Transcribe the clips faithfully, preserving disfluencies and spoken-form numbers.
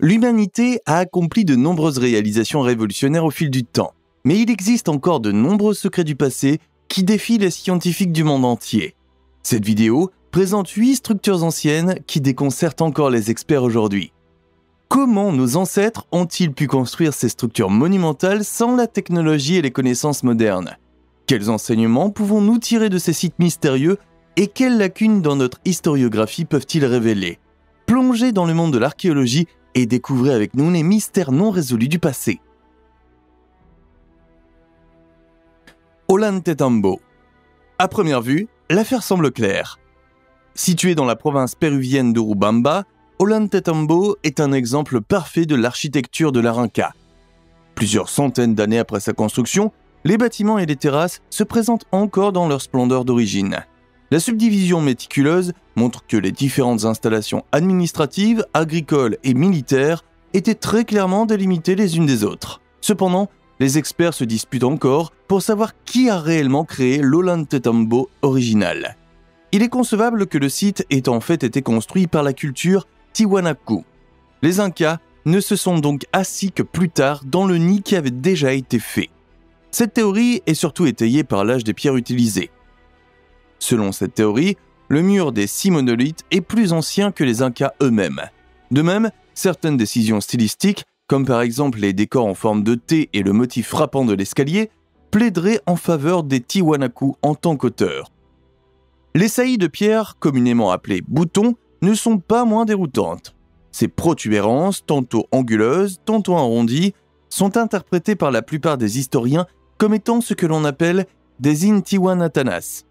L'humanité a accompli de nombreuses réalisations révolutionnaires au fil du temps, mais il existe encore de nombreux secrets du passé qui défient les scientifiques du monde entier. Cette vidéo présente huit structures anciennes qui déconcertent encore les experts aujourd'hui. Comment nos ancêtres ont-ils pu construire ces structures monumentales sans la technologie et les connaissances modernes? Quels enseignements pouvons-nous tirer de ces sites mystérieux et quelles lacunes dans notre historiographie peuvent-ils révéler? Plongez dans le monde de l'archéologie et découvrez avec nous les mystères non résolus du passé. Ollantaytambo. À première vue, l'affaire semble claire. Situé dans la province péruvienne d'Urubamba, Ollantaytambo est un exemple parfait de l'architecture de l'Arauca. Plusieurs centaines d'années après sa construction, les bâtiments et les terrasses se présentent encore dans leur splendeur d'origine. La subdivision méticuleuse montre que les différentes installations administratives, agricoles et militaires étaient très clairement délimitées les unes des autres. Cependant, les experts se disputent encore pour savoir qui a réellement créé l'Ollantaytambo original. Il est concevable que le site ait en fait été construit par la culture Tiwanaku. Les Incas ne se sont donc assis que plus tard dans le nid qui avait déjà été fait. Cette théorie est surtout étayée par l'âge des pierres utilisées. Selon cette théorie, le mur des six monolithes est plus ancien que les Incas eux-mêmes. De même, certaines décisions stylistiques, comme par exemple les décors en forme de T et le motif frappant de l'escalier, plaideraient en faveur des Tiwanaku en tant qu'auteurs. Les saillies de pierre, communément appelées boutons, ne sont pas moins déroutantes. Ces protubérances, tantôt anguleuses, tantôt arrondies, sont interprétées par la plupart des historiens comme étant ce que l'on appelle des Intiwanatanas.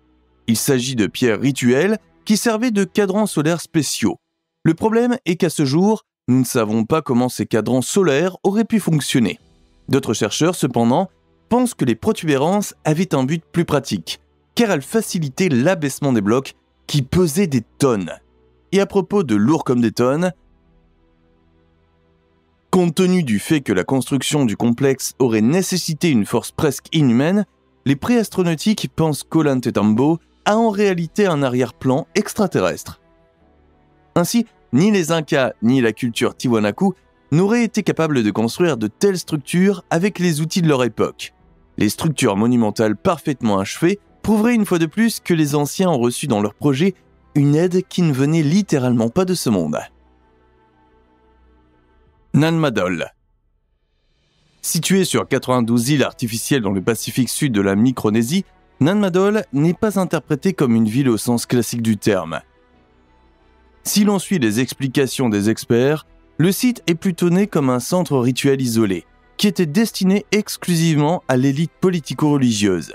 Il s'agit de pierres rituelles qui servaient de cadrans solaires spéciaux. Le problème est qu'à ce jour, nous ne savons pas comment ces cadrans solaires auraient pu fonctionner. D'autres chercheurs, cependant, pensent que les protubérances avaient un but plus pratique, car elles facilitaient l'abaissement des blocs qui pesaient des tonnes. Et à propos de lourds comme des tonnes, compte tenu du fait que la construction du complexe aurait nécessité une force presque inhumaine, les préastronautiques pensent qu'Ollantaytambo a en réalité un arrière-plan extraterrestre. Ainsi, ni les Incas ni la culture Tiwanaku n'auraient été capables de construire de telles structures avec les outils de leur époque. Les structures monumentales parfaitement achevées prouveraient une fois de plus que les anciens ont reçu dans leur projet une aide qui ne venait littéralement pas de ce monde. Nan Madol. Située sur quatre-vingt-douze îles artificielles dans le Pacifique Sud de la Micronésie, Nan Madol n'est pas interprétée comme une ville au sens classique du terme. Si l'on suit les explications des experts, le site est plutôt né comme un centre rituel isolé, qui était destiné exclusivement à l'élite politico-religieuse.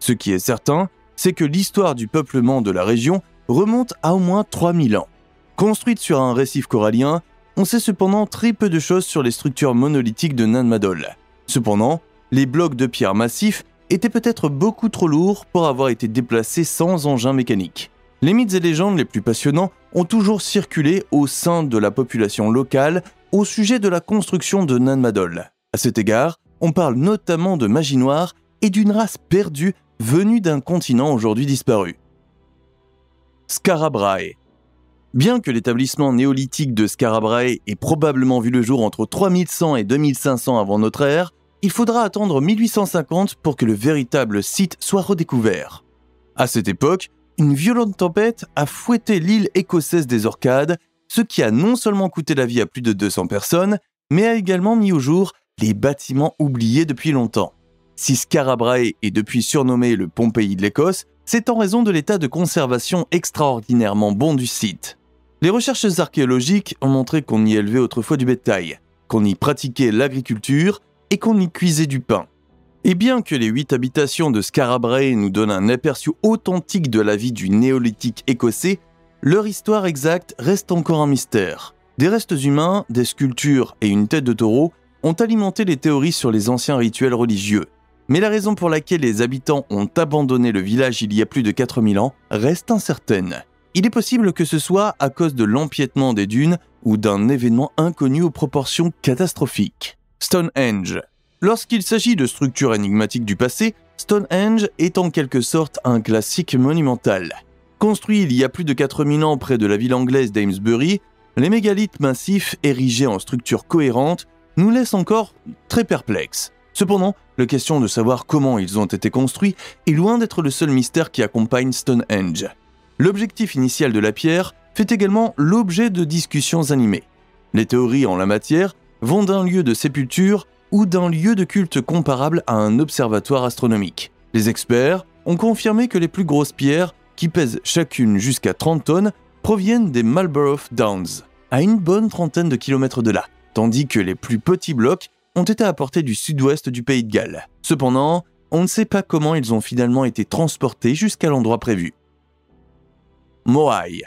Ce qui est certain, c'est que l'histoire du peuplement de la région remonte à au moins trois mille ans. Construite sur un récif corallien, on sait cependant très peu de choses sur les structures monolithiques de Nan Madol. Cependant, les blocs de pierre massifs étaient peut-être beaucoup trop lourds pour avoir été déplacés sans engin mécanique. Les mythes et légendes les plus passionnants ont toujours circulé au sein de la population locale au sujet de la construction de Nan Madol. À cet égard, on parle notamment de magie noire et d'une race perdue venue d'un continent aujourd'hui disparu. Skara Brae. Bien que l'établissement néolithique de Skara Brae ait probablement vu le jour entre trois mille cent et deux mille cinq cents avant notre ère, il faudra attendre mille huit cent cinquante pour que le véritable site soit redécouvert. À cette époque, une violente tempête a fouetté l'île écossaise des Orcades, ce qui a non seulement coûté la vie à plus de deux cents personnes, mais a également mis au jour les bâtiments oubliés depuis longtemps. Si Skara Brae est depuis surnommé le Pompéi de l'Écosse, c'est en raison de l'état de conservation extraordinairement bon du site. Les recherches archéologiques ont montré qu'on y élevait autrefois du bétail, qu'on y pratiquait l'agriculture et qu'on y cuisait du pain. Et bien que les huit habitations de Skara Brae nous donnent un aperçu authentique de la vie du néolithique écossais, leur histoire exacte reste encore un mystère. Des restes humains, des sculptures et une tête de taureau ont alimenté les théories sur les anciens rituels religieux. Mais la raison pour laquelle les habitants ont abandonné le village il y a plus de quatre mille ans reste incertaine. Il est possible que ce soit à cause de l'empiètement des dunes ou d'un événement inconnu aux proportions catastrophiques. Stonehenge. Lorsqu'il s'agit de structures énigmatiques du passé, Stonehenge est en quelque sorte un classique monumental. Construit il y a plus de quatre mille ans près de la ville anglaise d'Amesbury, les mégalithes massifs érigés en structures cohérentes nous laissent encore très perplexes. Cependant, la question de savoir comment ils ont été construits est loin d'être le seul mystère qui accompagne Stonehenge. L'objectif initial de la pierre fait également l'objet de discussions animées. Les théories en la matière vont d'un lieu de sépulture ou d'un lieu de culte comparable à un observatoire astronomique. Les experts ont confirmé que les plus grosses pierres, qui pèsent chacune jusqu'à trente tonnes, proviennent des Marlborough Downs, à une bonne trentaine de kilomètres de là, tandis que les plus petits blocs ont été apportés du sud-ouest du pays de Galles. Cependant, on ne sait pas comment ils ont finalement été transportés jusqu'à l'endroit prévu. Moai.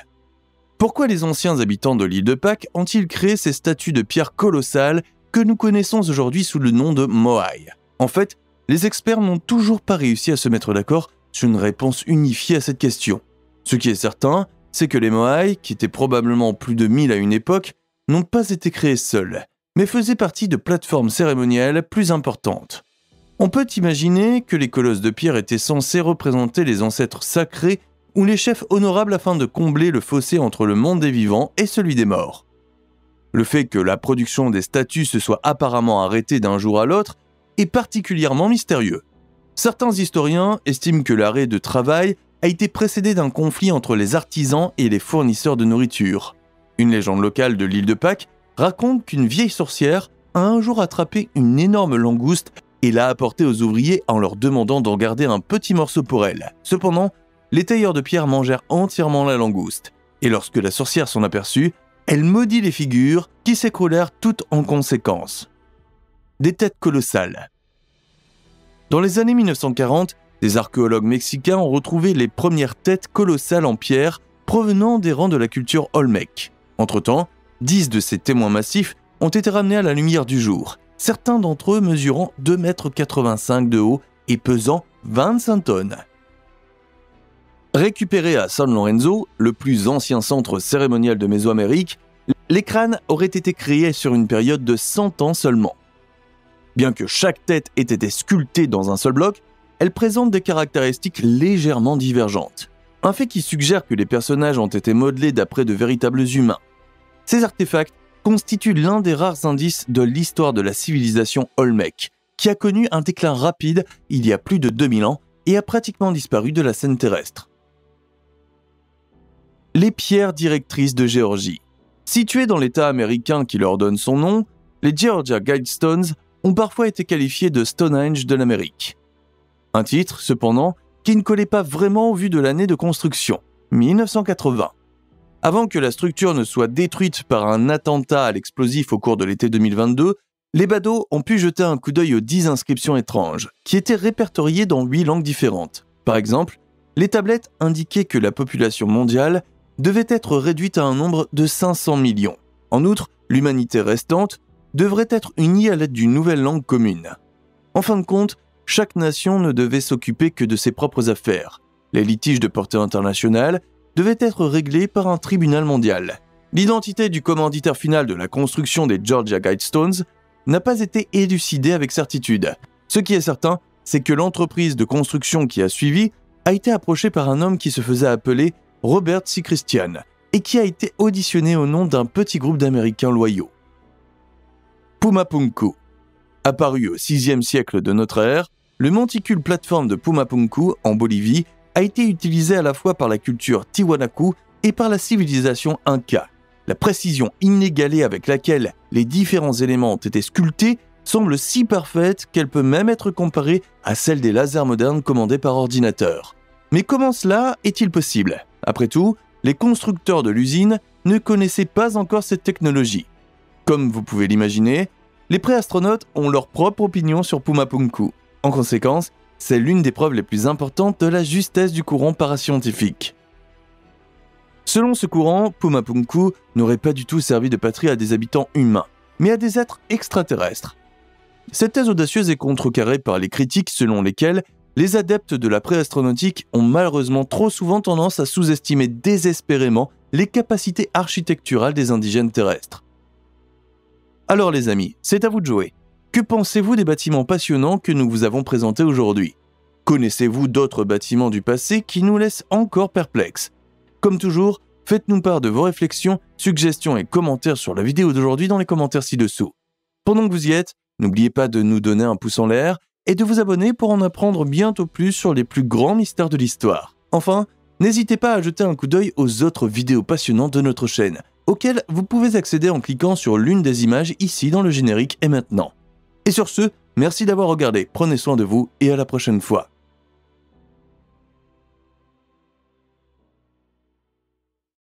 Pourquoi les anciens habitants de l'île de Pâques ont-ils créé ces statues de pierre colossales que nous connaissons aujourd'hui sous le nom de Moai? En fait, les experts n'ont toujours pas réussi à se mettre d'accord sur une réponse unifiée à cette question. Ce qui est certain, c'est que les Moai, qui étaient probablement plus de mille à une époque, n'ont pas été créés seuls, mais faisaient partie de plateformes cérémonielles plus importantes. On peut imaginer que les colosses de pierre étaient censés représenter les ancêtres sacrés ou les chefs honorables afin de combler le fossé entre le monde des vivants et celui des morts. Le fait que la production des statues se soit apparemment arrêtée d'un jour à l'autre est particulièrement mystérieux. Certains historiens estiment que l'arrêt de travail a été précédé d'un conflit entre les artisans et les fournisseurs de nourriture. Une légende locale de l'île de Pâques raconte qu'une vieille sorcière a un jour attrapé une énorme langouste et l'a apportée aux ouvriers en leur demandant d'en garder un petit morceau pour elle. Cependant, les tailleurs de pierre mangèrent entièrement la langouste, et lorsque la sorcière s'en aperçut, elle maudit les figures qui s'écroulèrent toutes en conséquence. Des têtes colossales. Dans les années mille neuf cent quarante, des archéologues mexicains ont retrouvé les premières têtes colossales en pierre provenant des rangs de la culture Olmèque. Entre-temps, dix de ces témoins massifs ont été ramenés à la lumière du jour, certains d'entre eux mesurant deux mètres quatre-vingt-cinq de haut et pesant vingt-cinq tonnes. Récupérés à San Lorenzo, le plus ancien centre cérémonial de Mésoamérique, les crânes auraient été créés sur une période de cent ans seulement. Bien que chaque tête ait été sculptée dans un seul bloc, elle présente des caractéristiques légèrement divergentes. Un fait qui suggère que les personnages ont été modelés d'après de véritables humains. Ces artefacts constituent l'un des rares indices de l'histoire de la civilisation Olmèque, qui a connu un déclin rapide il y a plus de deux mille ans et a pratiquement disparu de la scène terrestre. Les pierres directrices de Géorgie. Situées dans l'État américain qui leur donne son nom, les Georgia Guidestones ont parfois été qualifiées de Stonehenge de l'Amérique. Un titre, cependant, qui ne collait pas vraiment au vu de l'année de construction, mille neuf cent quatre-vingts. Avant que la structure ne soit détruite par un attentat à l'explosif au cours de l'été deux mille vingt-deux, les badauds ont pu jeter un coup d'œil aux dix inscriptions étranges, qui étaient répertoriées dans huit langues différentes. Par exemple, les tablettes indiquaient que la population mondiale devait être réduite à un nombre de cinq cents millions. En outre, l'humanité restante devrait être unie à l'aide d'une nouvelle langue commune. En fin de compte, chaque nation ne devait s'occuper que de ses propres affaires. Les litiges de portée internationale devaient être réglés par un tribunal mondial. L'identité du commanditaire final de la construction des Georgia Guidestones n'a pas été élucidée avec certitude. Ce qui est certain, c'est que l'entreprise de construction qui a suivi a été approchée par un homme qui se faisait appeler Robert C. Christian, et qui a été auditionné au nom d'un petit groupe d'Américains loyaux. Pumapunku. Apparu au sixième siècle de notre ère, le monticule plateforme de Pumapunku, en Bolivie, a été utilisé à la fois par la culture Tiwanaku et par la civilisation Inca. La précision inégalée avec laquelle les différents éléments ont été sculptés semble si parfaite qu'elle peut même être comparée à celle des lasers modernes commandés par ordinateur. Mais comment cela est-il possible? Après tout, les constructeurs de l'usine ne connaissaient pas encore cette technologie. Comme vous pouvez l'imaginer, les pré-astronautes ont leur propre opinion sur Pumapunku. En conséquence, c'est l'une des preuves les plus importantes de la justesse du courant parascientifique. Selon ce courant, Pumapunku n'aurait pas du tout servi de patrie à des habitants humains, mais à des êtres extraterrestres. Cette thèse audacieuse est contrecarrée par les critiques selon lesquelles les adeptes de la préastronautique ont malheureusement trop souvent tendance à sous-estimer désespérément les capacités architecturales des indigènes terrestres. Alors les amis, c'est à vous de jouer. Que pensez-vous des bâtiments passionnants que nous vous avons présentés aujourd'hui? Connaissez-vous d'autres bâtiments du passé qui nous laissent encore perplexes? Comme toujours, Faites-nous part de vos réflexions, suggestions et commentaires sur la vidéo d'aujourd'hui dans les commentaires ci-dessous. Pendant que vous y êtes, n'oubliez pas de nous donner un pouce en l'air et de vous abonner pour en apprendre bientôt plus sur les plus grands mystères de l'histoire. Enfin, n'hésitez pas à jeter un coup d'œil aux autres vidéos passionnantes de notre chaîne, auxquelles vous pouvez accéder en cliquant sur l'une des images ici dans le générique et maintenant. Et sur ce, merci d'avoir regardé, prenez soin de vous et à la prochaine fois.